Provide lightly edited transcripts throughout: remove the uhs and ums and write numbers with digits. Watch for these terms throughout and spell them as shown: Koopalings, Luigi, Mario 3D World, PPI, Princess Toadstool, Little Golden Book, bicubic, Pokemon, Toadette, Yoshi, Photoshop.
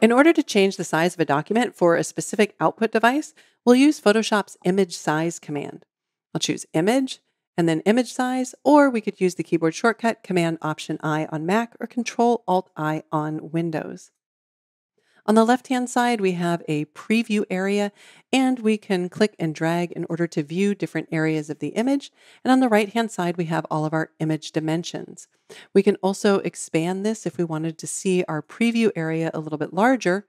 In order to change the size of a document for a specific output device, we'll use Photoshop's image size command. I'll choose image and then image size, or we could use the keyboard shortcut Command Option I on Mac or Control Alt I on Windows. On the left-hand side, we have a preview area, and we can click and drag in order to view different areas of the image. And on the right-hand side, we have all of our image dimensions. We can also expand this if we wanted to see our preview area a little bit larger,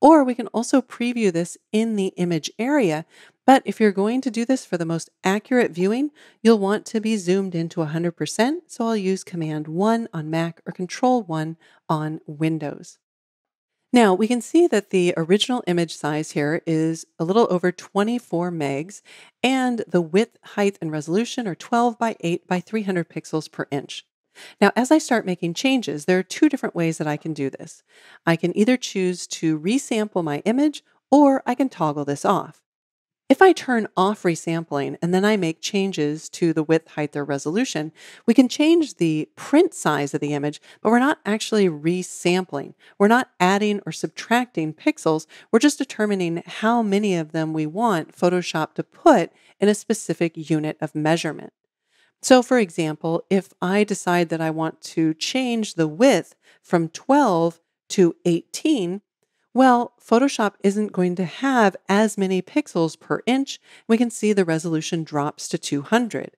or we can also preview this in the image area. But if you're going to do this for the most accurate viewing, you'll want to be zoomed into 100%, so I'll use Command 1 on Mac or Control 1 on Windows. Now, we can see that the original image size here is a little over 24 megs, and the width, height, and resolution are 12 by 8 by 300 pixels per inch. Now, as I start making changes, there are two different ways that I can do this. I can either choose to resample my image, or I can toggle this off. If I turn off resampling and then I make changes to the width, height, or resolution, we can change the print size of the image, but we're not actually resampling. We're not adding or subtracting pixels. We're just determining how many of them we want Photoshop to put in a specific unit of measurement. So for example, if I decide that I want to change the width from 12 to 18, well, Photoshop isn't going to have as many pixels per inch. We can see the resolution drops to 200.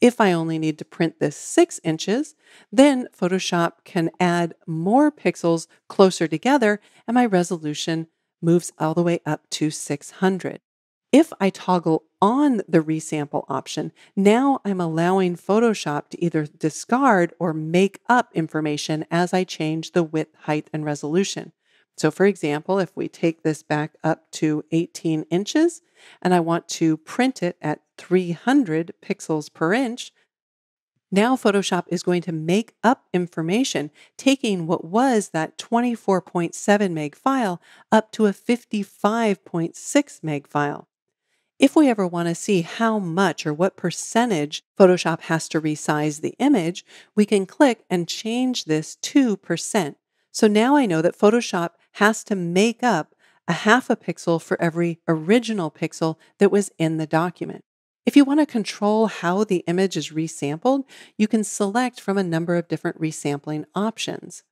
If I only need to print this 6 inches, then Photoshop can add more pixels closer together and my resolution moves all the way up to 600. If I toggle on the resample option, now I'm allowing Photoshop to either discard or make up information as I change the width, height, and resolution. So for example, if we take this back up to 18 inches and I want to print it at 300 pixels per inch, now Photoshop is going to make up information, taking what was that 24.7 meg file up to a 55.6 meg file. If we ever want to see how much or what percentage Photoshop has to resize the image, we can click and change this to %. So now I know that Photoshop has to make up a half a pixel for every original pixel that was in the document. If you want to control how the image is resampled, you can select from a number of different resampling options.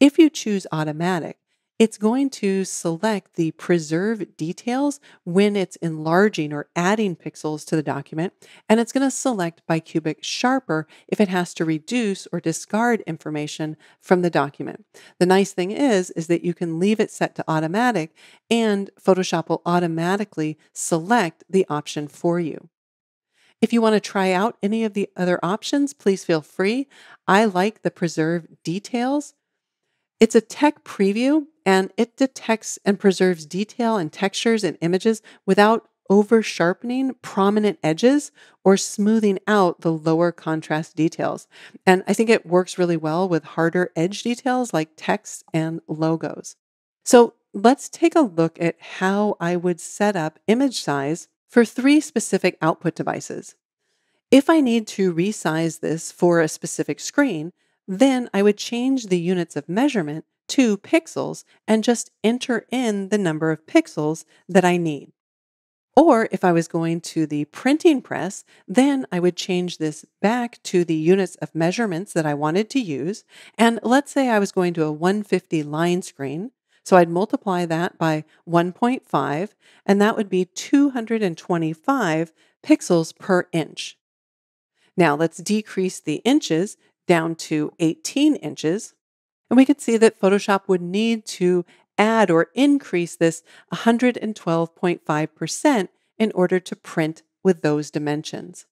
If you choose automatic, it's going to select the preserve details when it's enlarging or adding pixels to the document, and it's going to select bicubic sharper if it has to reduce or discard information from the document. The nice thing is that you can leave it set to automatic, and Photoshop will automatically select the option for you. If you want to try out any of the other options, please feel free. I like the preserve details. It's a tech preview, and it detects and preserves detail and textures in images without over-sharpening prominent edges or smoothing out the lower contrast details. And I think it works really well with harder edge details like text and logos. So let's take a look at how I would set up image size for 3 specific output devices. If I need to resize this for a specific screen, then I would change the units of measurement to pixels and just enter in the number of pixels that I need. Or if I was going to the printing press, then I would change this back to the units of measurements that I wanted to use. And let's say I was going to a 150 line screen. So I'd multiply that by 1.5, and that would be 225 pixels per inch. Now let's decrease the inches down to 18 inches. And we could see that Photoshop would need to add or increase this 112.5% in order to print with those dimensions.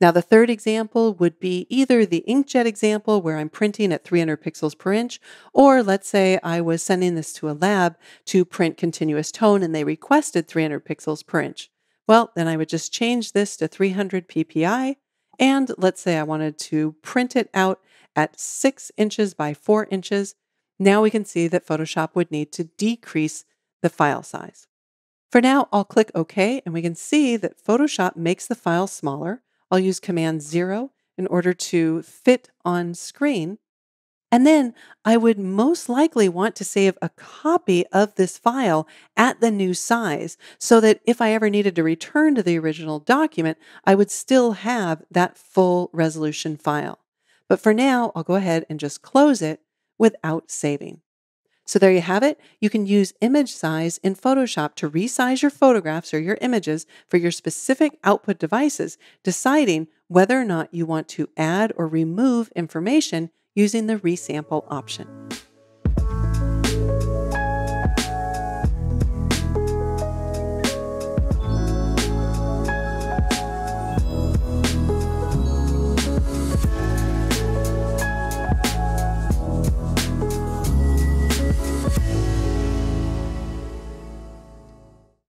Now, the third example would be either the inkjet example where I'm printing at 300 pixels per inch, or let's say I was sending this to a lab to print continuous tone and they requested 300 pixels per inch. Well, then I would just change this to 300 ppi. And let's say I wanted to print it out at 6 inches by 4 inches. Now we can see that Photoshop would need to decrease the file size. For now, I'll click OK, and we can see that Photoshop makes the file smaller. I'll use Command 0 in order to fit on screen. And then I would most likely want to save a copy of this file at the new size so that if I ever needed to return to the original document, I would still have that full resolution file. But for now, I'll go ahead and just close it without saving. So there you have it. You can use image size in Photoshop to resize your photographs or your images for your specific output devices, deciding whether or not you want to add or remove information using the resample option.